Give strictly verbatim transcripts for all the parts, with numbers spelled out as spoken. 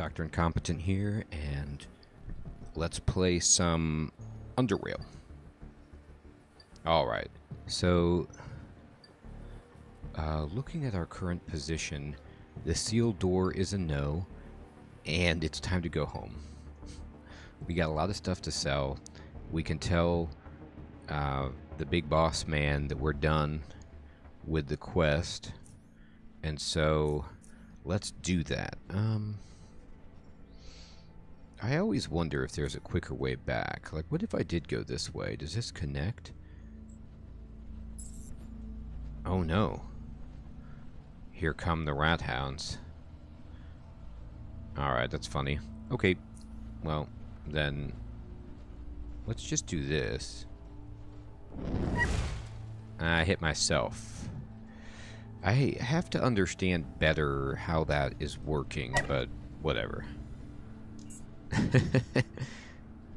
Doctor Incompetent here, and let's play some Underrail. Alright, so uh, looking at our current position, the sealed door is a no, and it's time to go home. We got a lot of stuff to sell. We can tell uh, the big boss man that we're done with the quest, and so let's do that. Um, I always wonder if there's a quicker way back. Like, what if I did go this way? Does this connect? Oh no. Here come the rat hounds. Alright, that's funny. Okay, well, then let's just do this. I hit myself. I have to understand better how that is working, but whatever.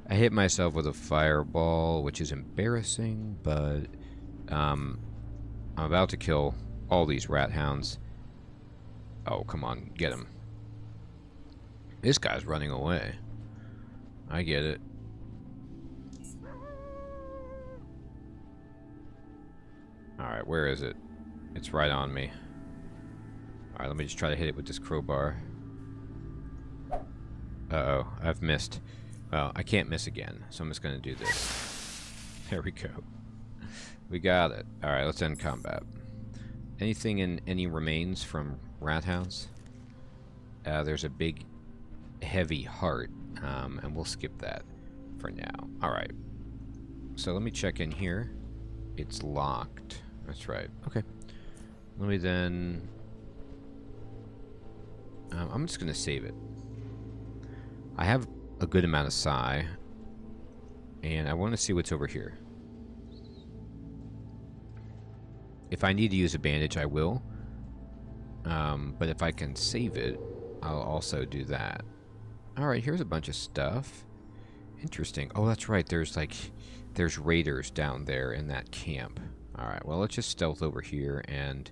I hit myself with a fireball, which is embarrassing, but um, I'm about to kill all these rat hounds. Oh, come on, get him. This guy's running away. I get it. Alright, where is it? It's right on me. Alright, let me just try to hit it with this crowbar. Uh-oh, I've missed. Well, I can't miss again, so I'm just gonna do this. There we go. We got it. Alright, let's end combat. Anything in any remains from rat hounds? Uh, there's a big, heavy heart, um, and we'll skip that for now. Alright. So let me check in here. It's locked. That's right. Okay. Let me then... Um, I'm just going to save it. I have a good amount of psi, and I want to see what's over here. If I need to use a bandage, I will. Um, but if I can save it, I'll also do that. Alright, here's a bunch of stuff. Interesting. Oh, that's right. There's, like... There's raiders down there in that camp. Alright, well, let's just stealth over here and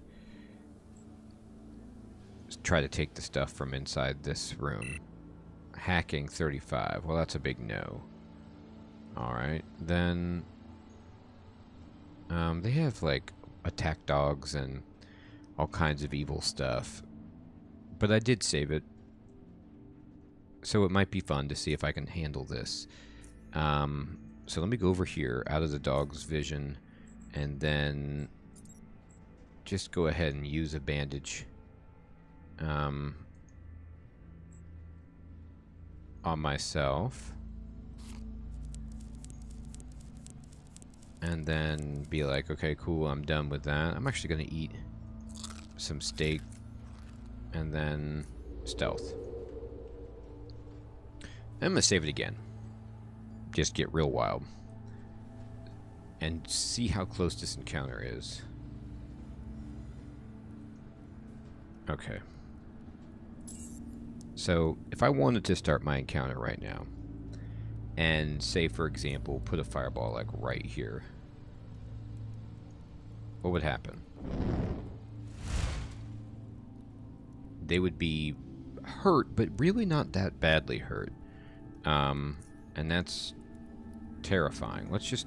try to take the stuff from inside this room. Hacking thirty-five. Well, that's a big no. Alright, then... Um, they have, like, attack dogs and all kinds of evil stuff. But I did save it. So it might be fun to see if I can handle this. Um... So let me go over here, out of the dog's vision, and then just go ahead and use a bandage um, on myself. And then be like, okay, cool, I'm done with that. I'm actually going to eat some steak and then stealth. I'm going to save it again. Just get real wild and see how close this encounter is. Okay. So if I wanted to start my encounter right now and say, for example, put a fireball like right here, what would happen? They would be hurt, but really not that badly hurt. Um, and that's terrifying. Let's just,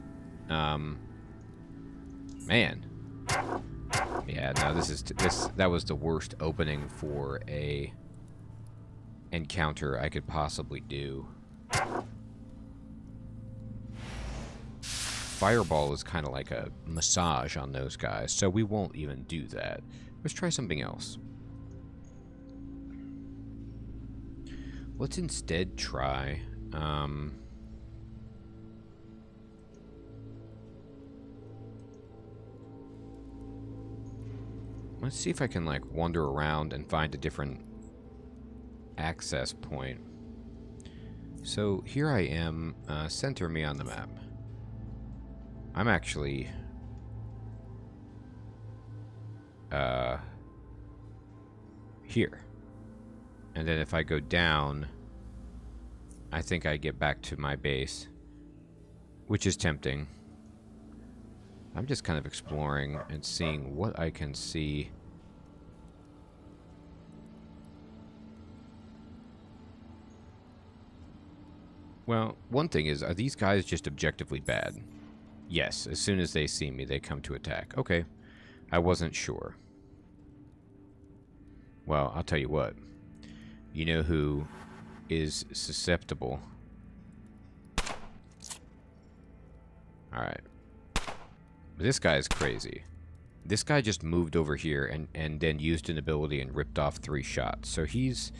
um, man, yeah. No, this is t this. That was the worst opening for a encounter I could possibly do. Fireball is kind of like a massage on those guys, so we won't even do that. Let's try something else. Let's instead try. Um. Let's see if I can, like, wander around and find a different access point. So, here I am. Uh, center me on the map. I'm actually... Uh... Here. And then if I go down... I think I get back to my base, which is tempting. I'm just kind of exploring and seeing what I can see. Well, one thing is, are these guys just objectively bad? Yes, as soon as they see me, they come to attack. Okay, I wasn't sure. Well, I'll tell you what. You know who is susceptible? Alright. This guy is crazy. This guy just moved over here and, and then used an ability and ripped off three shots. So he's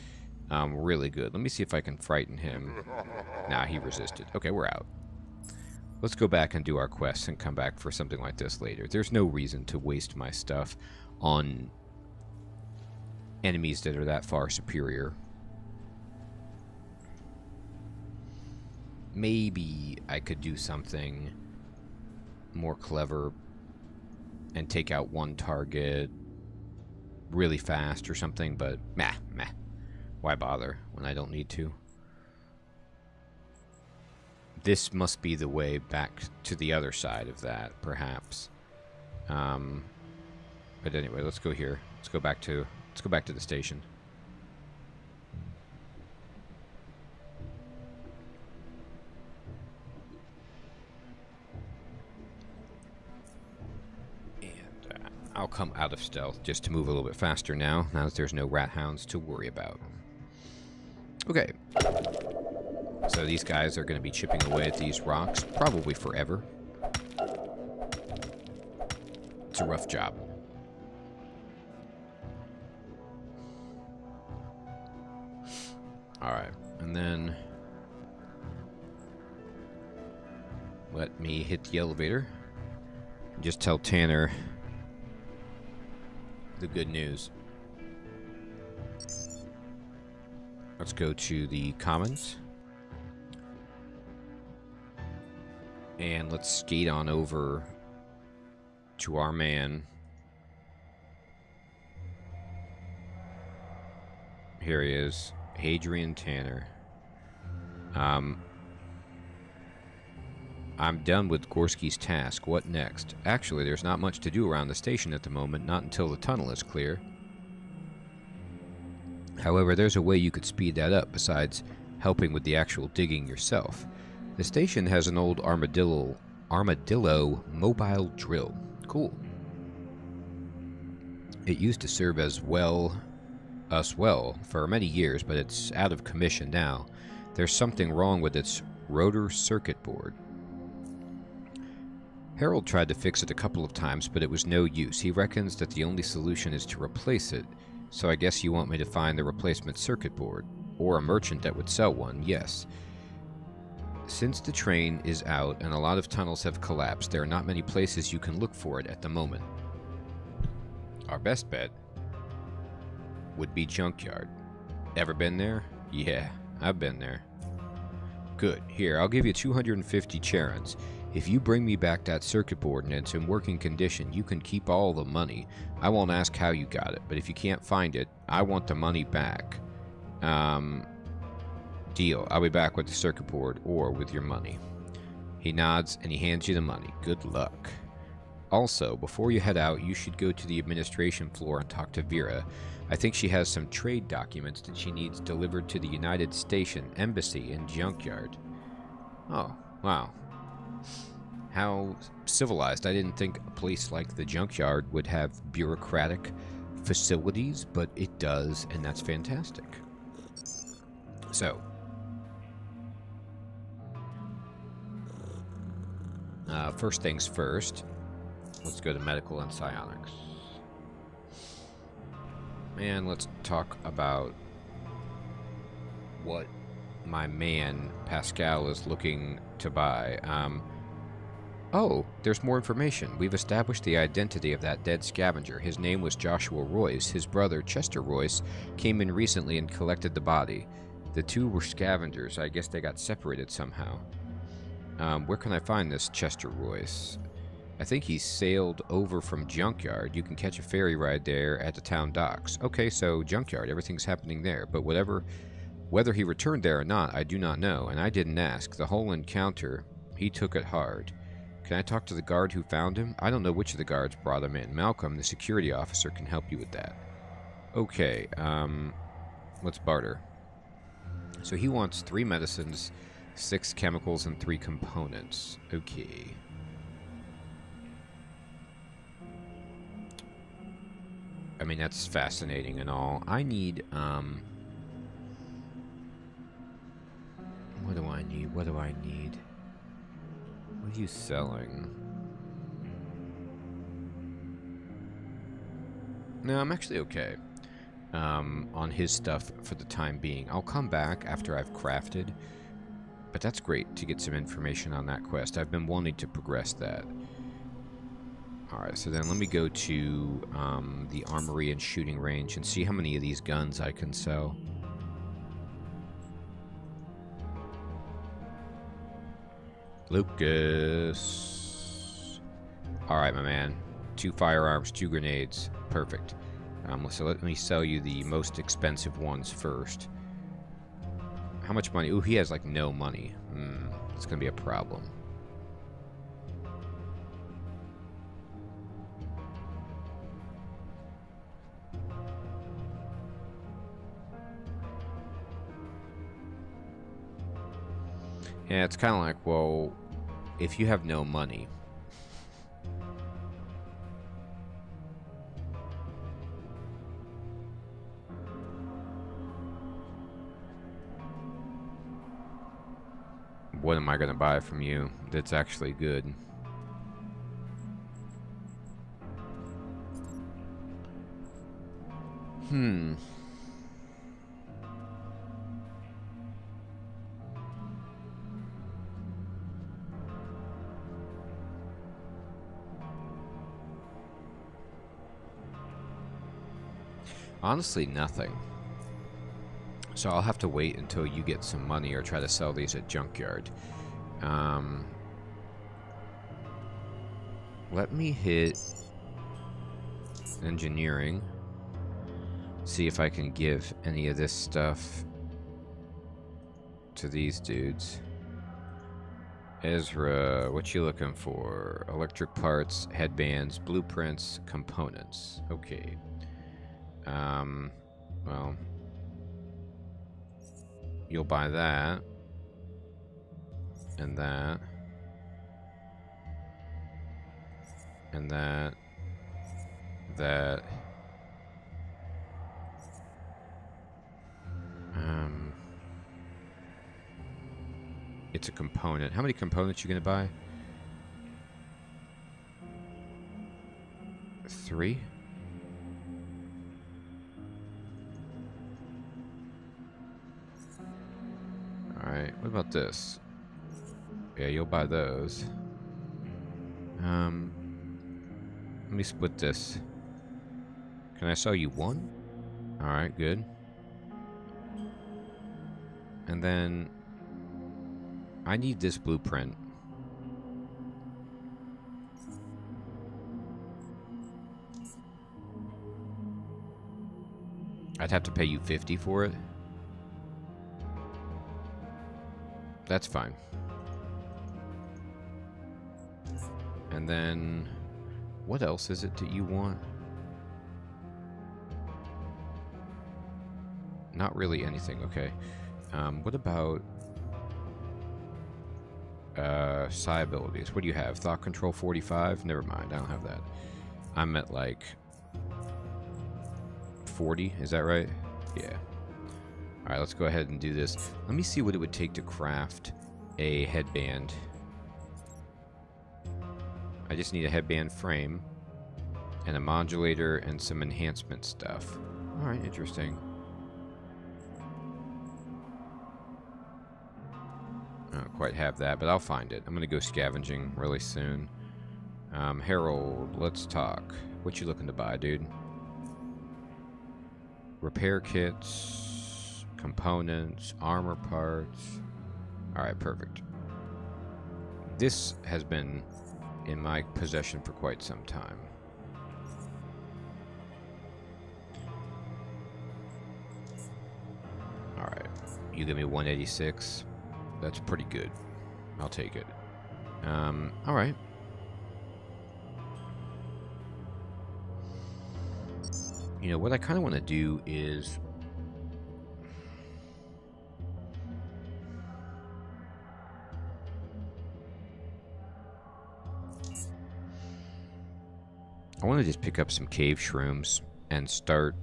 um, really good. Let me see if I can frighten him. Nah, he resisted. Okay, we're out. Let's go back and do our quests and come back for something like this later. There's no reason to waste my stuff on enemies that are that far superior. Maybe I could do something more clever and take out one target really fast or something, but meh, meh. Why bother when I don't need to? This must be the way back to the other side of that, perhaps. Um, but anyway, let's go here. Let's go back to let's go back to the station. I'll come out of stealth just to move a little bit faster now, now that there's no rat hounds to worry about. Okay. So these guys are going to be chipping away at these rocks, probably forever. It's a rough job. Alright, and then... let me hit the elevator. Just tell Tanner... the good news. Let's go to the commons. And let's skate on over to our man. Here he is, Hadrian Tanner. Um, I'm done with Gorski's task. What next? Actually, there's not much to do around the station at the moment, not until the tunnel is clear. However, there's a way you could speed that up besides helping with the actual digging yourself. The station has an old armadillo, armadillo mobile drill. Cool. It used to serve as well, us well for many years, but it's out of commission now. There's something wrong with its rotor circuit board. Harold tried to fix it a couple of times, but it was no use. He reckons that the only solution is to replace it, so I guess you want me to find the replacement circuit board, or a merchant that would sell one, yes. Since the train is out and a lot of tunnels have collapsed, there are not many places you can look for it at the moment. Our best bet would be Junkyard. Ever been there? Yeah, I've been there. Good. Here, I'll give you two hundred fifty Charons. If you bring me back that circuit board and it's in working condition, you can keep all the money. I won't ask how you got it, but if you can't find it, I want the money back. Um, deal. I'll be back with the circuit board or with your money. He nods and he hands you the money. Good luck. Also, before you head out, you should go to the administration floor and talk to Vera. I think she has some trade documents that she needs delivered to the United Station Embassy in Junkyard. Oh, wow. How civilized. I didn't think a place like the Junkyard would have bureaucratic facilities, but it does, and that's fantastic. So. Uh, first things first. Let's go to medical and psionics. And let's talk about what my man Pascal is looking to buy. Um... Oh, there's more information. We've established the identity of that dead scavenger. His name was Joshua Royce. His brother, Chester Royce, came in recently and collected the body. The two were scavengers. I guess they got separated somehow. Um, where can I find this Chester Royce? I think he sailed over from Junkyard. You can catch a ferry ride there at the town docks. Okay, so Junkyard, everything's happening there. But whatever, whether he returned there or not, I do not know, and I didn't ask. The whole encounter, he took it hard. Can I talk to the guard who found him? I don't know which of the guards brought him in. Malcolm, the security officer, can help you with that. Okay, um, let's barter. So he wants three medicines, Six chemicals and three components. Okay. I mean, that's fascinating and all. I need, um... What do I need? What do I need? What are you selling? No, I'm actually okay. Um, on his stuff for the time being. I'll come back after I've crafted. But that's great to get some information on that quest. I've been wanting to progress that. Alright, so then let me go to um, the armory and shooting range and see how many of these guns I can sell. Lucas. Alright, my man. Two firearms, two grenades. Perfect. Um, so let me sell you the most expensive ones first. How much money? Ooh, he has like no money. Mm, it's gonna be a problem. Yeah, it's kind of like, well, if you have no money. What am I going to buy from you that's actually good? Hmm. Honestly, nothing. So I'll have to wait until you get some money or try to sell these at Junkyard. Um, let me hit engineering. See if I can give any of this stuff to these dudes. Ezra, what you looking for? Electric parts, headbands, blueprints, components. Okay. Um, well... You'll buy that, and that, and that, that, um, it's a component. How many components are you going to buy? Three? Alright, what about this? Yeah, you'll buy those. Um, let me split this. Can I sell you one? Alright, good. And then... I need this blueprint. I'd have to pay you fifty for it. That's fine. And then, what else is it that you want? Not really anything, okay. Um, what about uh, psi abilities? What do you have? Thought control forty-five? Never mind, I don't have that. I'm at like forty, is that right? Yeah. Alright, let's go ahead and do this. Let me see what it would take to craft a headband. I just need a headband frame, and a modulator, and some enhancement stuff. Alright, interesting. I don't quite have that, but I'll find it. I'm going to go scavenging really soon. Um, Harold, let's talk. What you looking to buy, dude? Repair kits... components, armor parts. Alright, perfect. This has been in my possession for quite some time. Alright, you give me one eighty-six. That's pretty good. I'll take it. Um, alright. You know, what I kind of want to do is... I want to just pick up some cave shrooms and start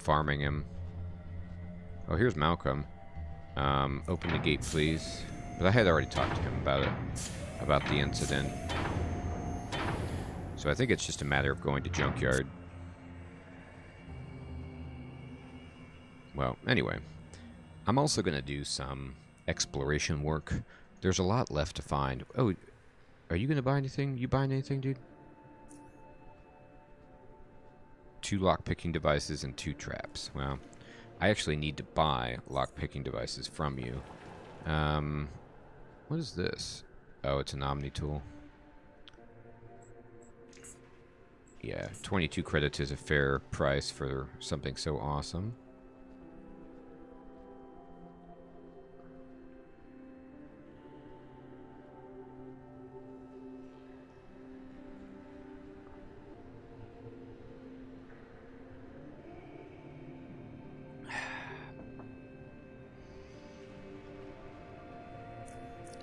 farming him. Oh, here's Malcolm. Um, open the gate, please. But I had already talked to him about it, about the incident. So I think it's just a matter of going to Junkyard. Well, anyway, I'm also going to do some exploration work. There's a lot left to find. Oh, are you going to buy anything? You buying anything, dude? Two lockpicking devices and two traps. Well, I actually need to buy lockpicking devices from you. Um, what is this? Oh, it's an Omni tool. Yeah, twenty-two credits is a fair price for something so awesome.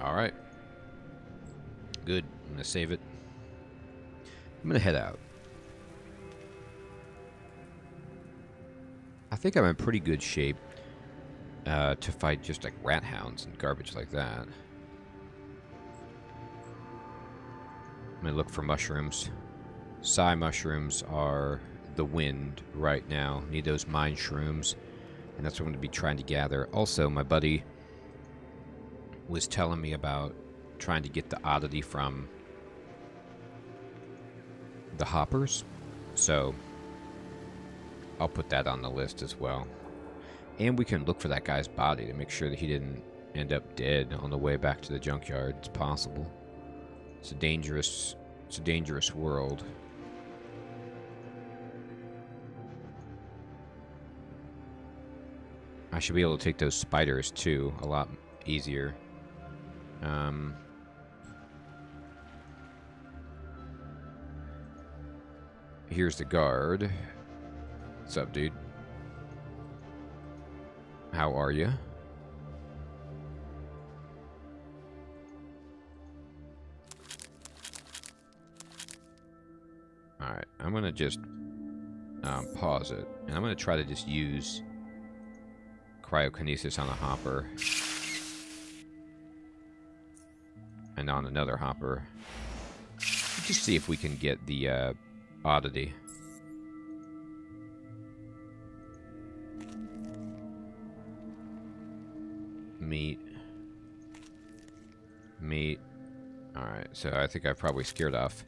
Alright. Good. I'm going to save it. I'm going to head out. I think I'm in pretty good shape uh, to fight just like rat hounds and garbage like that. I'm going to look for mushrooms. Psi mushrooms are the wind right now. Need those mine shrooms. And that's what I'm going to be trying to gather. Also, my buddy was telling me about trying to get the oddity from the hoppers, so I'll put that on the list as well. And we can look for that guy's body to make sure that he didn't end up dead on the way back to the junkyard. It's possible. It's a dangerous, it's a dangerous world. I should be able to take those spiders too, a lot easier. Um, here's the guard. What's up, dude? How are you? Alright, I'm gonna just um, pause it, and I'm gonna try to just use cryokinesis on a hopper and on another hopper. Just see if we can get the uh, oddity. Meat. Meat. Alright, so I think I probably scared off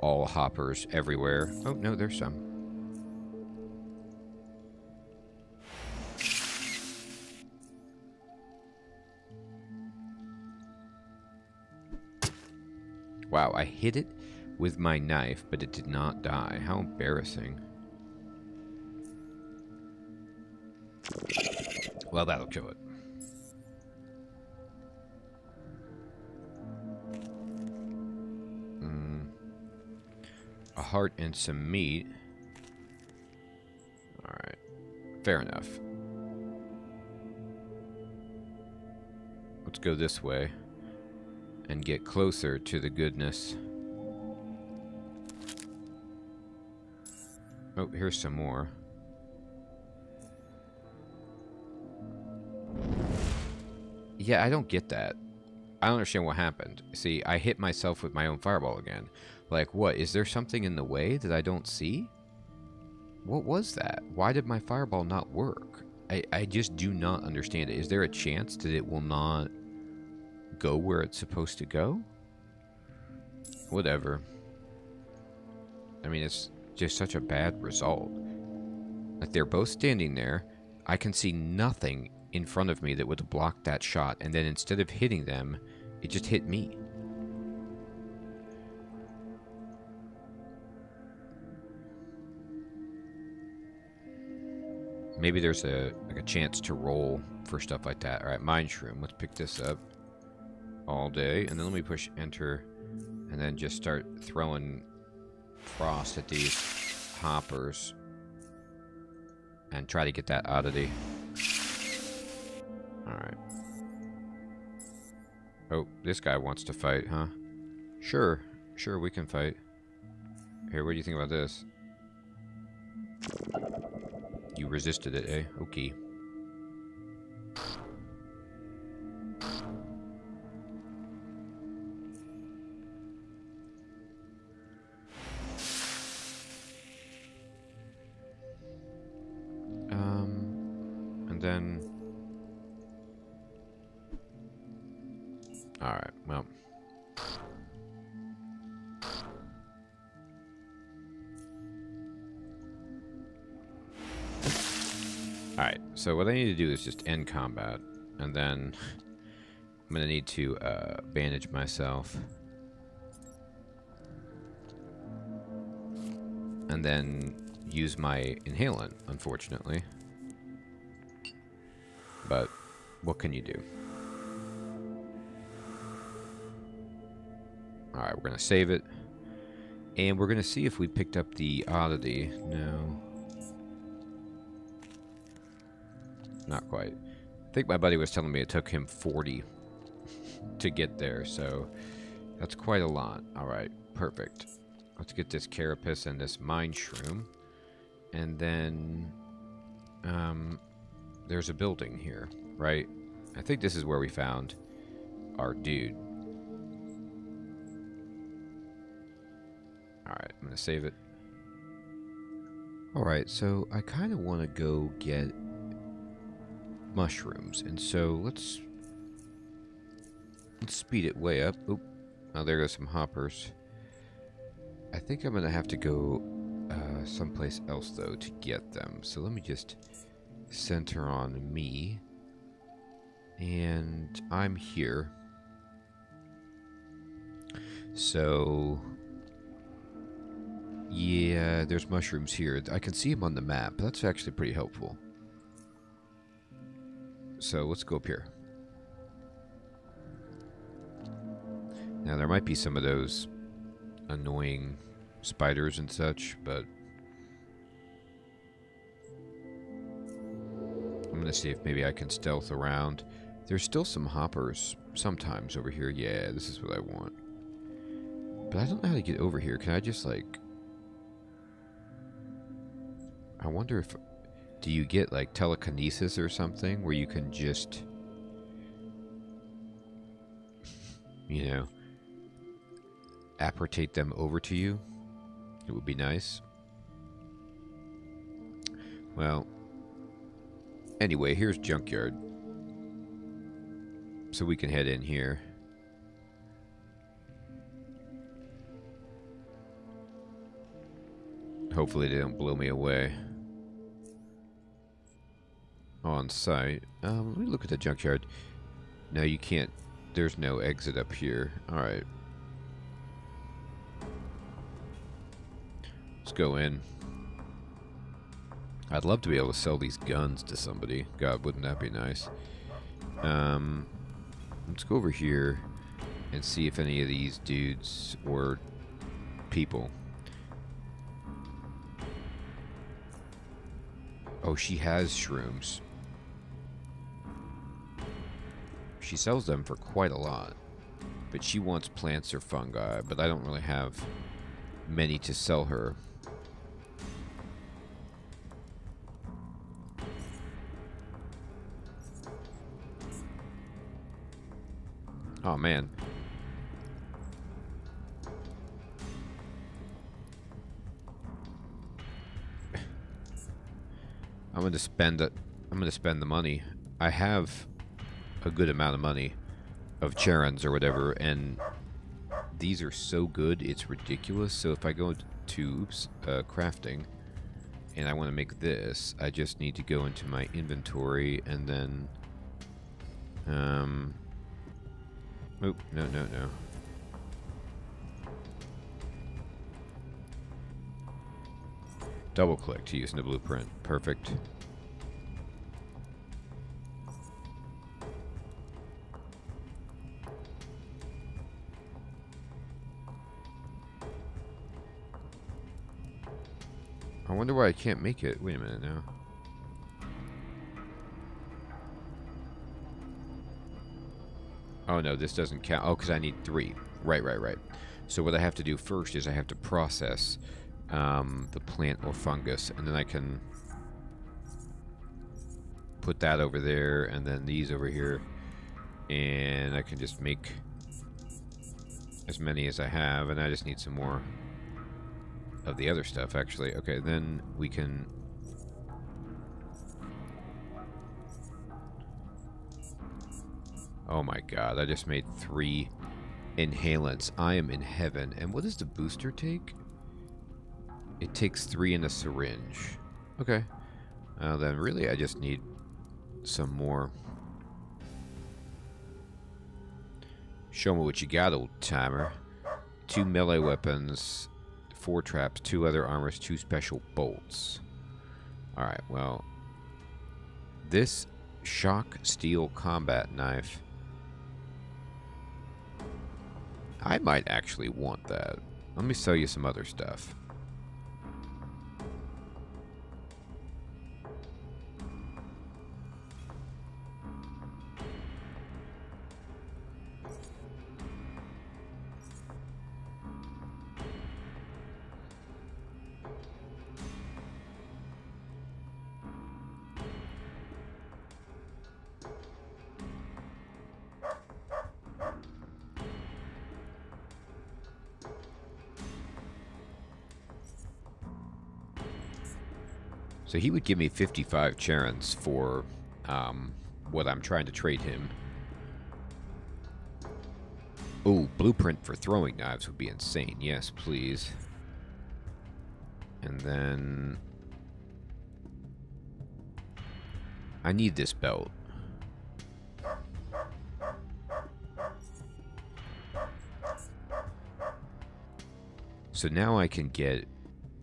all hoppers everywhere. Oh, no, there's some. Wow, I hit it with my knife, but it did not die. How embarrassing. Well, that'll kill it. Mm. A heart and some meat. Alright. Fair enough. Let's go this way and get closer to the goodness. Oh, here's some more. Yeah, I don't get that. I don't understand what happened. See, I hit myself with my own fireball again. Like, what? Is there something in the way that I don't see? What was that? Why did my fireball not work? I, I just do not understand it. Is there a chance that it will not go where it's supposed to go? Whatever. I mean, it's just such a bad result. Like, they're both standing there. I can see nothing in front of me that would block that shot, and then instead of hitting them, it just hit me. Maybe there's a, like a chance to roll for stuff like that. Alright, mine shroom. Let's pick this up. All day, and then let me push enter and then just start throwing frost at these hoppers and try to get that oddity. Alright. Oh, this guy wants to fight, huh? Sure. Sure, we can fight. Here, what do you think about this? You resisted it, eh? Okay. Um, and then... Alright, well... Alright, so what I need to do is just end combat, and then I'm gonna need to uh, bandage myself. And then use my inhalant, unfortunately. But what can you do? Alright, we're gonna save it. And we're gonna see if we picked up the oddity. No. Not quite. I think my buddy was telling me it took him forty to get there, so that's quite a lot. Alright, perfect. Let's get this carapace and this mine shroom. And then, um, there's a building here, right? I think this is where we found our dude. Alright, I'm gonna save it. Alright, so I kind of want to go get mushrooms, and so let's let's speed it way up. Oop. Oh, there goes some hoppers. I think I'm gonna have to go uh, someplace else though to get them, so let me just center on me, and I'm here, so yeah, there's mushrooms here. I can see them on the map. That's actually pretty helpful. So let's go up here. Now there might be some of those annoying spiders and such, but I'm gonna see if maybe I can stealth around. There's still some hoppers sometimes over here. Yeah, this is what I want. But I don't know how to get over here. Can I just like... I wonder if... Do you get, like, telekinesis or something where you can just, you know, apportate them over to you? It would be nice. Well, anyway, here's Junkyard. So we can head in here. Hopefully they don't blow me away. On site. Um, let me look at the junkyard. No, you can't. There's no exit up here. Alright. Let's go in. I'd love to be able to sell these guns to somebody. God, wouldn't that be nice? Um, let's go over here and see if any of these dudes or people... Oh, she has shrooms. She sells them for quite a lot, but she wants plants or fungi, but I don't really have many to sell her. Oh man. I'm going to spend it. I'm going to spend the money. I have a good amount of money of charons or whatever, and these are so good, it's ridiculous. So if I go to oops, uh, crafting, and I want to make this, I just need to go into my inventory, and then, um, oop, no, no, no. Double click to use in the blueprint. Perfect. I wonder why I can't make it. Wait a minute now. Oh, no, this doesn't count. Oh, because I need three. Right, right, right. So what I have to do first is I have to process um, the plant or fungus, and then I can put that over there, and then these over here, and I can just make as many as I have, and I just need some more of the other stuff, actually. Okay, then we can... Oh my god, I just made three inhalants. I am in heaven. And what does the booster take? It takes three in a syringe. Okay. Uh, then really I just need some more. Show me what you got, old timer. Two melee weapons, four traps, two other armors, two special bolts. Alright, well, this shock steel combat knife, I might actually want that. Let me sell you some other stuff. So he would give me fifty-five Charons for um, what I'm trying to trade him. Ooh, blueprint for throwing knives would be insane. Yes, please. And then... I need this belt. So now I can get...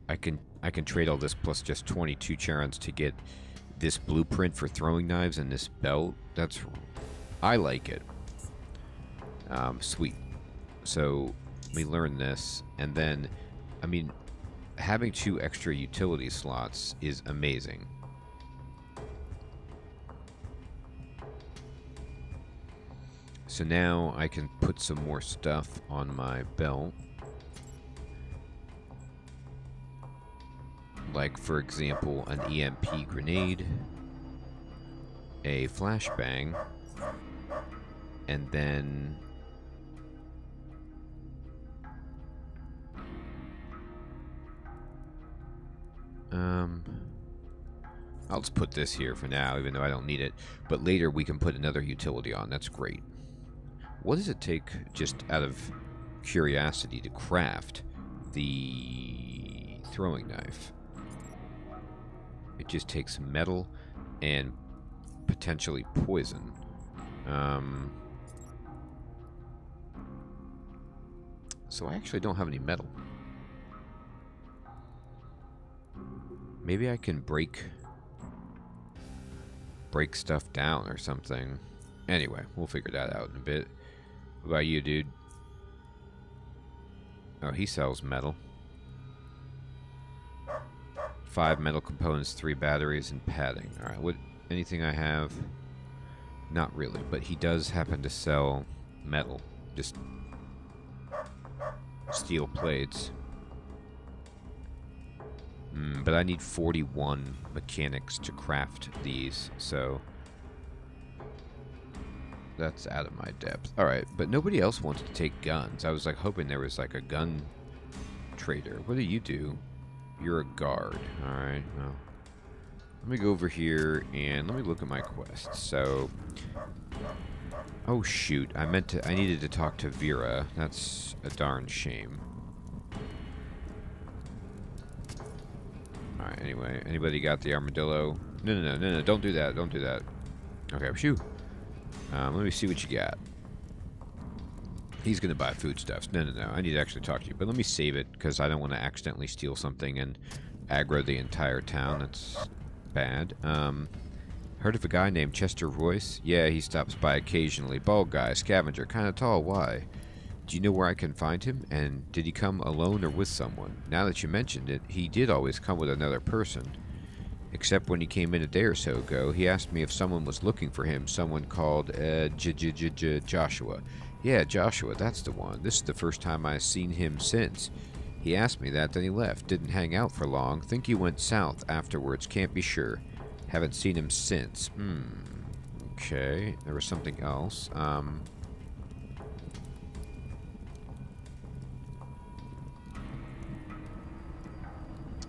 I can... I can trade all this plus just twenty-two Charons to get this blueprint for throwing knives and this belt. That's... I like it. Um, sweet. So, let me learn this. And then, I mean, having two extra utility slots is amazing. So now I can put some more stuff on my belt. Like, for example, an E M P grenade, a flashbang, and then... Um... I'll just put this here for now, even though I don't need it. But later we can put another utility on. That's great. What does it take, just out of curiosity, to craft the throwing knife? It just takes metal and potentially poison. Um, so I actually don't have any metal. Maybe I can break break stuff down or something. Anyway, we'll figure that out in a bit. What about you, dude? Oh, he sells metal. Five metal components, three batteries, and padding. Alright, what anything I have? Not really, but he does happen to sell metal. Just steel plates. Mm, but I need forty-one mechanics to craft these, so that's out of my depth. Alright, but nobody else wants to take guns. I was like hoping there was like a gun trader. What do you do? You're a guard. Alright, well. Let me go over here and let me look at my quest. So... Oh, shoot. I meant to... I needed to talk to Vera. That's a darn shame. Alright, anyway. Anybody got the armadillo? No, no, no, no, no. Don't do that. Don't do that. Okay, shoo. Um, let me see what you got. He's going to buy foodstuffs. No, no, no. I need to actually talk to you. But let me save it, because I don't want to accidentally steal something and aggro the entire town. That's bad. Um, heard of a guy named Chester Royce? Yeah, he stops by occasionally. Bald guy, scavenger, kind of tall. Why? Do you know where I can find him? And did he come alone or with someone? Now that you mentioned it, he did always come with another person. Except when he came in a day or so ago, he asked me if someone was looking for him, someone called uh, J J J Joshua. Yeah, Joshua, that's the one. This is the first time I've seen him since. He asked me that, then he left. Didn't hang out for long. Think he went south afterwards. Can't be sure. Haven't seen him since. Hmm. Okay. There was something else. Um...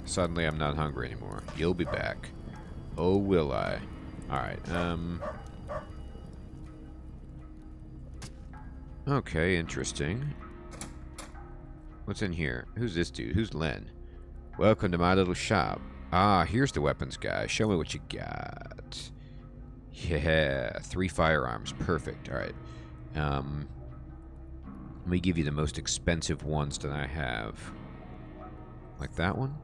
Suddenly I'm not hungry anymore. You'll be back. Oh, will I? Alright, um... okay, interesting. What's in here? Who's this dude? Who's Len? Welcome to my little shop. Ah, here's the weapons guy. Show me what you got. Yeah, three firearms. Perfect. Alright. Um... Let me give you the most expensive ones that I have. Like that one?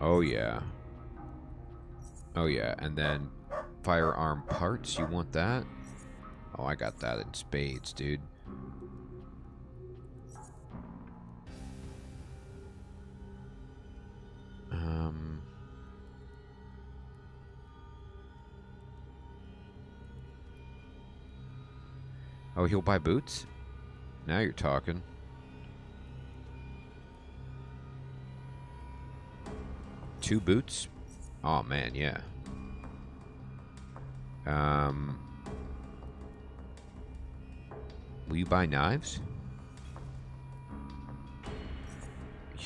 Oh, yeah. Oh, yeah. And then firearm parts. You want that? Oh, I got that in spades, dude. Um. Oh, he'll buy boots? Now you're talking. Two boots? Oh man, yeah. Um, will you buy knives?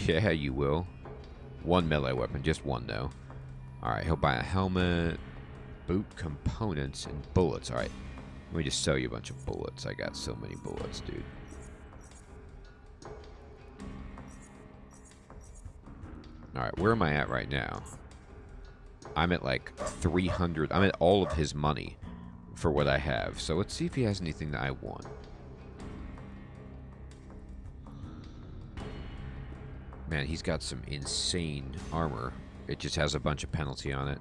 Yeah, you will. One melee weapon, just one though. Alright, he'll buy a helmet, boot components, and bullets. Alright, let me just sell you a bunch of bullets. I got so many bullets, dude. Alright, where am I at right now? I'm at like three hundred. I'm at all of his money for what I have. So let's see if he has anything that I want. Man, he's got some insane armor. It just has a bunch of penalty on it.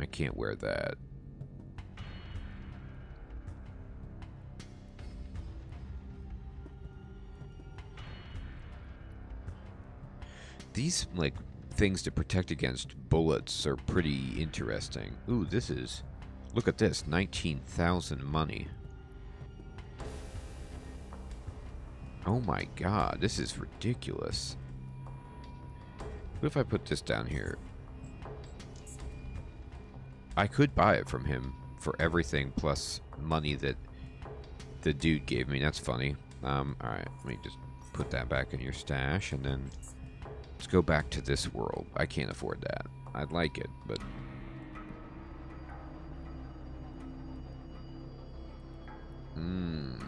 I can't wear that. These, like, things to protect against bullets are pretty interesting. Ooh, this is... look at this. nineteen thousand money. Oh my god, this is ridiculous. What if I put this down here? I could buy it from him for everything plus money that the dude gave me. That's funny. Um, alright, let me just put that back in your stash and then... let's go back to this world. I can't afford that. I'd like it, but... Mm.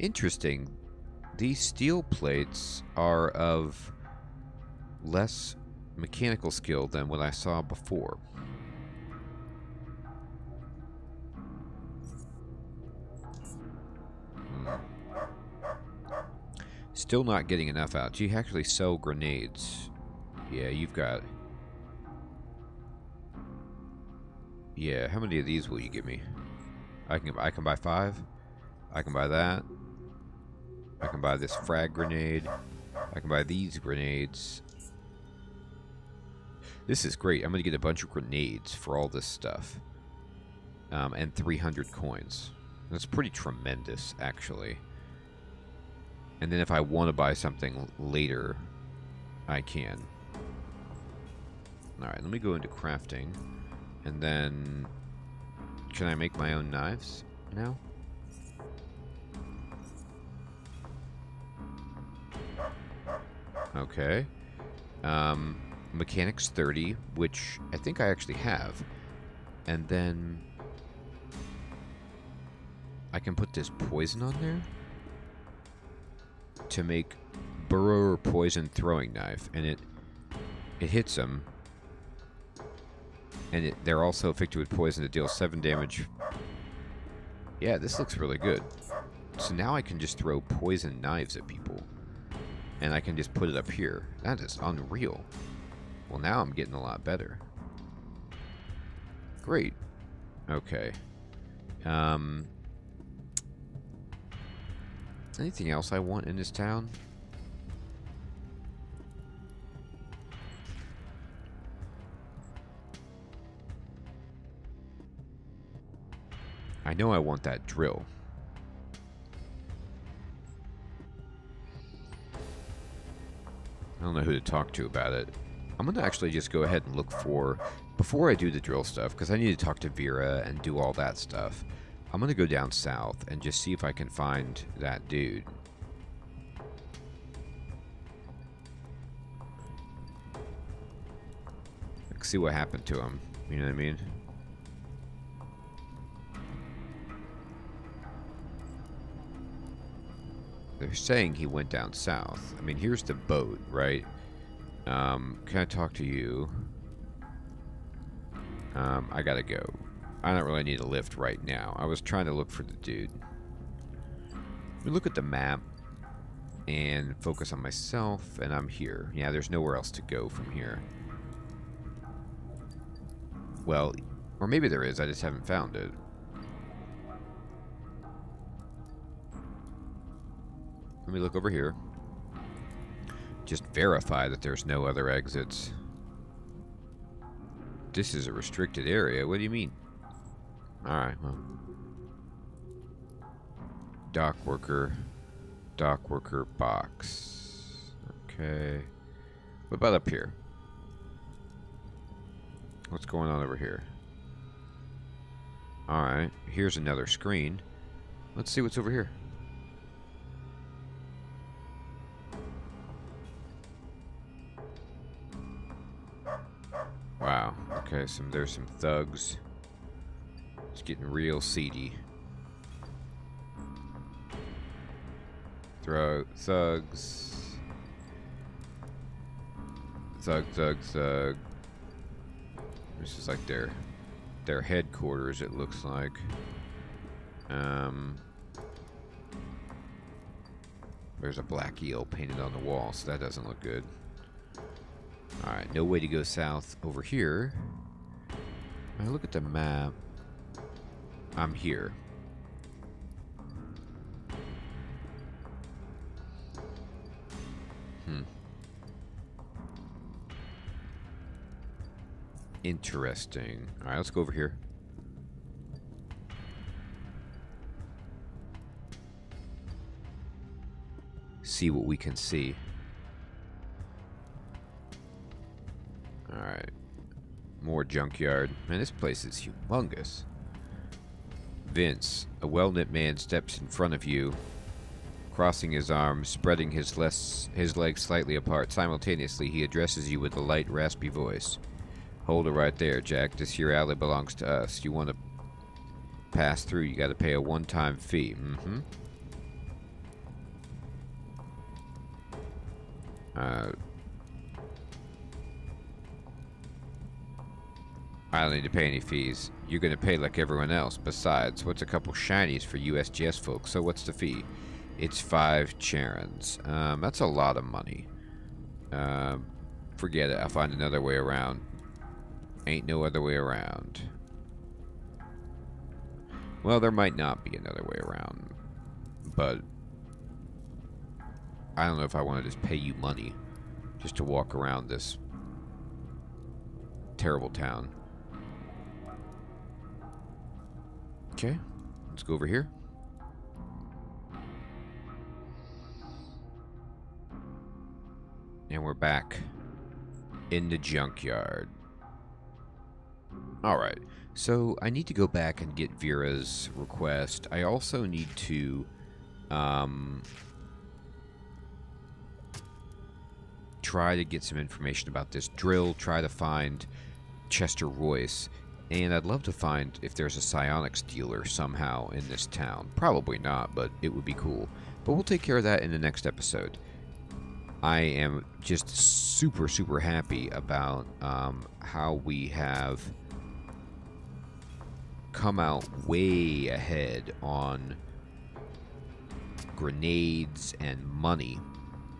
Interesting. These steel plates are of less mechanical skill than what I saw before. Still not getting enough out. Do you actually sell grenades? Yeah, you've got... yeah, how many of these will you give me? I can I can buy five. I can buy that. I can buy this frag grenade. I can buy these grenades. This is great. I'm going to get a bunch of grenades for all this stuff. Um, and three hundred coins. That's pretty tremendous, actually. And then if I want to buy something later, I can. Alright, let me go into crafting. And then... can I make my own knives now? Okay. Um, mechanics thirty, which I think I actually have. And then... I can put this poison on there? To make burrower poison throwing knife, and it it hits them, and it, they're also afflicted with poison that deals seven damage. Yeah, this looks really good. So now I can just throw poison knives at people, and I can just put it up here. That is unreal. Well, now I'm getting a lot better. Great. Okay. Um, anything else I want in this town? I know I want that drill. I don't know who to talk to about it. I'm going to actually just go ahead and look for, before I do the drill stuff, because I need to talk to Vera and do all that stuff, I'm going to go down south and just see if I can find that dude. Let's see what happened to him. You know what I mean? They're saying he went down south. I mean, here's the boat, right? Um, can I talk to you? Um, I gotta go. I don't really need a lift right now. I was trying to look for the dude. We look at the map and focus on myself, and I'm here. Yeah, there's nowhere else to go from here. Well, or maybe there is. I just haven't found it. Let me look over here. Just verify that there's no other exits. This is a restricted area. What do you mean? Alright, well. Dock worker. Dock worker box. Okay. What about up here? What's going on over here? Alright. Here's another screen. Let's see what's over here. Wow, okay, some there's some thugs. It's getting real seedy. Throw thugs. Thug, thug, thug. This is like their their headquarters, it looks like. Um There's a black eel painted on the wall, so that doesn't look good. Alright, no way to go south over here. When I look at the map, I'm here. Hmm. Interesting. Alright, let's go over here. See what we can see. Alright. More junkyard. Man, this place is humongous. Vince, a well-knit man, steps in front of you, crossing his arms, spreading his, less, his legs slightly apart. Simultaneously, he addresses you with a light, raspy voice. Hold it right there, Jack. This here alley belongs to us. You want to pass through, you got to pay a one-time fee. Mm-hmm. Uh... I don't need to pay any fees. You're going to pay like everyone else. Besides, what's a couple shinies for U S G S folks? So what's the fee? It's five charons. Um, that's a lot of money. Uh, forget it. I'll find another way around. Ain't no other way around. Well, there might not be another way around. But I don't know if I want to just pay you money just to walk around this terrible town. Okay, let's go over here. And we're back in the junkyard. Alright, so I need to go back and get Vera's request. I also need to um, try to get some information about this drill, try to find Chester Royce. And I'd love to find if there's a psionics dealer somehow in this town. Probably not, but it would be cool. But we'll take care of that in the next episode. I am just super, super happy about um, how we have come out way ahead on grenades and money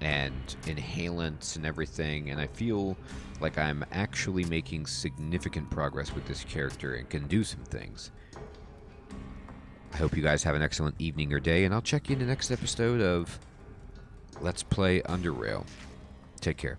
and inhalants and everything, and I feel like I'm actually making significant progress with this character and can do some things. I hope you guys have an excellent evening or day, and I'll check you in the next episode of Let's Play Underrail. Take care.